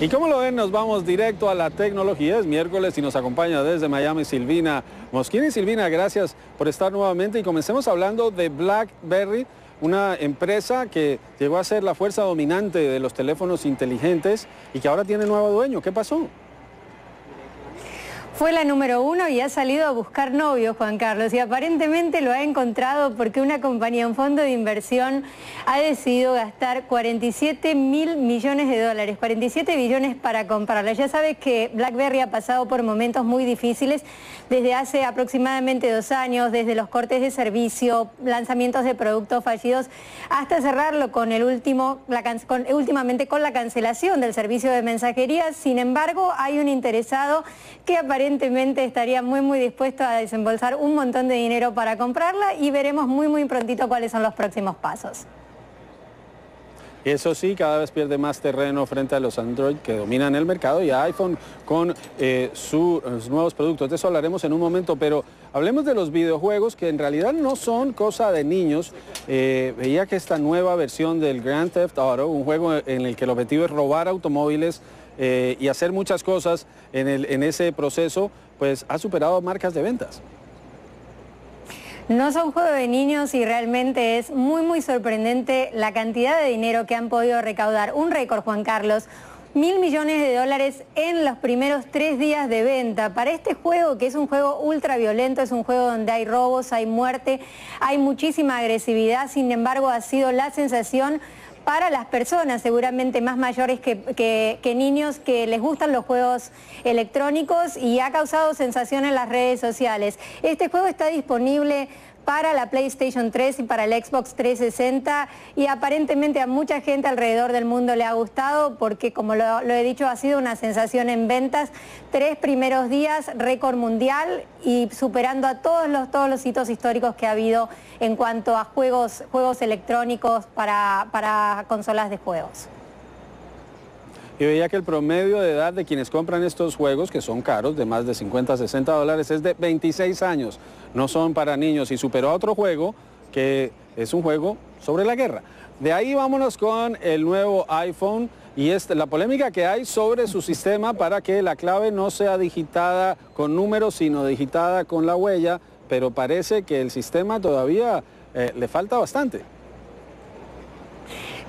Y como lo ven, nos vamos directo a la tecnología. Es miércoles y nos acompaña desde Miami Silvina Moschini. Silvina, gracias por estar nuevamente, y comencemos hablando de BlackBerry, una empresa que llegó a ser la fuerza dominante de los teléfonos inteligentes y que ahora tiene nuevo dueño. ¿Qué pasó? Fue la número 1 y ha salido a buscar novios, Juan Carlos, y aparentemente lo ha encontrado porque una compañía, un fondo de inversión, ha decidido gastar 47 billones de dólares, 47 billones para comprarla. Ya sabes que BlackBerry ha pasado por momentos muy difíciles desde hace aproximadamente 2 años, desde los cortes de servicio, lanzamientos de productos fallidos, hasta cerrarlo con últimamente con la cancelación del servicio de mensajería. Sin embargo, hay un interesado que aparentemente estaría muy dispuesto a desembolsar un montón de dinero para comprarla, y veremos muy prontito cuáles son los próximos pasos. Eso sí, cada vez pierde más terreno frente a los Android, que dominan el mercado, y a iPhone con sus nuevos productos. De eso hablaremos en un momento, pero hablemos de los videojuegos, que en realidad no son cosa de niños. Veía que esta nueva versión del Grand Theft Auto, un juego en el que el objetivo es robar automóviles, y hacer muchas cosas en ese proceso, pues ha superado marcas de ventas. No son juego de niños, y realmente es muy sorprendente la cantidad de dinero que han podido recaudar. Un récord, Juan Carlos. 1.000 millones de dólares en los primeros 3 días de venta para este juego, que es un juego ultraviolento, es un juego donde hay robos, hay muerte, hay muchísima agresividad. Sin embargo, ha sido la sensación para las personas seguramente más mayores que niños, que les gustan los juegos electrónicos, y ha causado sensación en las redes sociales. Este juego está disponible para la PlayStation 3 y para el Xbox 360, y aparentemente a mucha gente alrededor del mundo le ha gustado porque, como lo he dicho, ha sido una sensación en ventas. 3 primeros días, récord mundial, y superando a todos los hitos históricos que ha habido en cuanto a juegos electrónicos para consolas de juegos. Y veía que el promedio de edad de quienes compran estos juegos, que son caros, de más de 50 a 60 dólares, es de 26 años. No son para niños, y superó a otro juego, que es un juego sobre la guerra. De ahí vámonos con el nuevo iPhone y la polémica que hay sobre su sistema para que la clave no sea digitada con números, sino digitada con la huella, pero parece que el sistema todavía le falta bastante.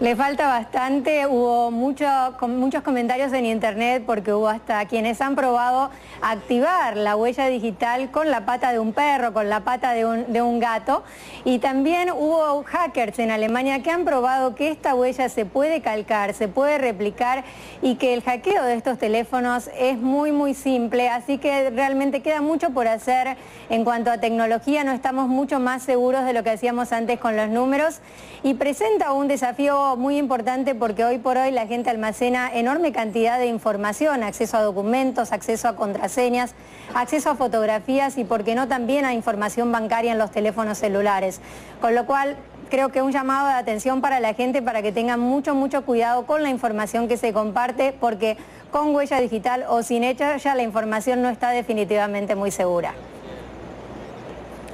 Le falta bastante, hubo muchos comentarios en internet porque hubo hasta quienes han probado activar la huella digital con la pata de un perro, con la pata de un gato, y también hubo hackers en Alemania que han probado que esta huella se puede calcar, se puede replicar, y que el hackeo de estos teléfonos es muy simple, así que realmente queda mucho por hacer en cuanto a tecnología. No estamos mucho más seguros de lo que hacíamos antes con los números, y presenta un desafío muy importante porque hoy por hoy la gente almacena enorme cantidad de información, acceso a documentos, acceso a contraseñas, acceso a fotografías, y por qué no también a información bancaria en los teléfonos celulares. Con lo cual, creo que un llamado de atención para la gente para que tengan mucho cuidado con la información que se comparte, porque con huella digital o sin ella ya la información no está definitivamente muy segura.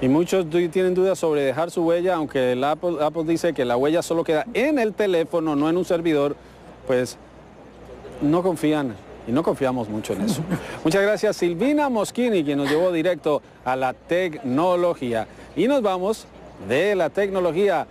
Y muchos tienen dudas sobre dejar su huella, aunque el Apple dice que la huella solo queda en el teléfono, no en un servidor, pues no confían, y no confiamos mucho en eso. Muchas gracias, Silvina Moschini, que nos llevó directo a la tecnología. Y nos vamos de la tecnología